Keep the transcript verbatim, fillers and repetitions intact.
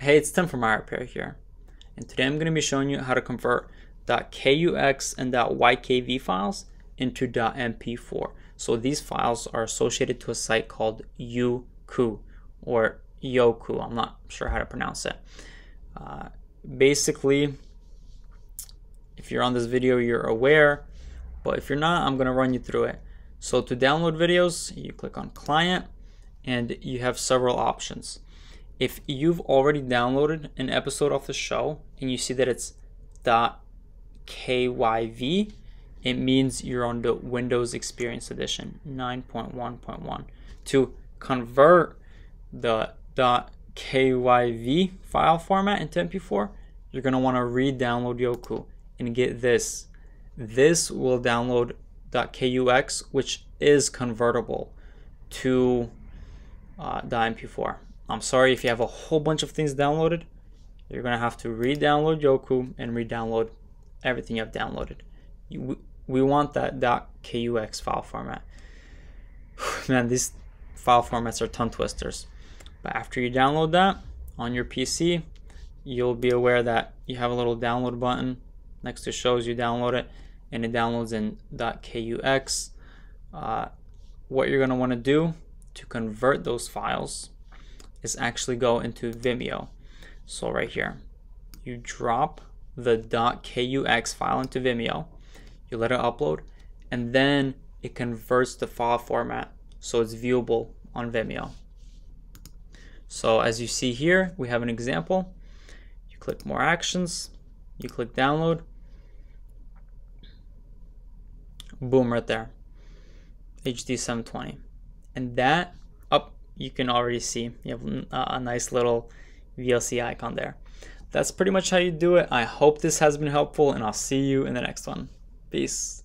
Hey, it's Tim from iRepair here, and today I'm going to be showing you how to convert .kux and .ykv files into .m p four. So these files are associated to a site called Youku or Youku. I'm not sure how to pronounce it. Uh, basically, if you're on this video, you're aware, but if you're not, I'm going to run you through it. So to download videos, you click on Client, and you have several options. If you've already downloaded an episode off the show and you see that it's .kyv, it means you're on the Windows Experience Edition nine point one point one. To convert the .kyv file format into M P four, you're going to want to re-download Youku and get this. This will download .kux, which is convertible to uh, .m p four. I'm sorry, if you have a whole bunch of things downloaded, you're going to have to re-download Youku and re-download everything you've downloaded. You, we want that .kux file format. Man, these file formats are tongue twisters. But after you download that on your P C, you'll be aware that you have a little download button next to shows. You download it, and it downloads in .kux. Uh, what you're going to want to do to convert those files is actually go into Vimeo. So right here, you drop the .kux file into Vimeo, you let it upload, and then it converts the file format so it's viewable on Vimeo. So as you see here, we have an example. You click More Actions, you click Download, boom, right there, H D seven twenty. And that up you can already see you have a nice little V L C icon there. That's pretty much how you do it. I hope this has been helpful, and I'll see you in the next one. Peace.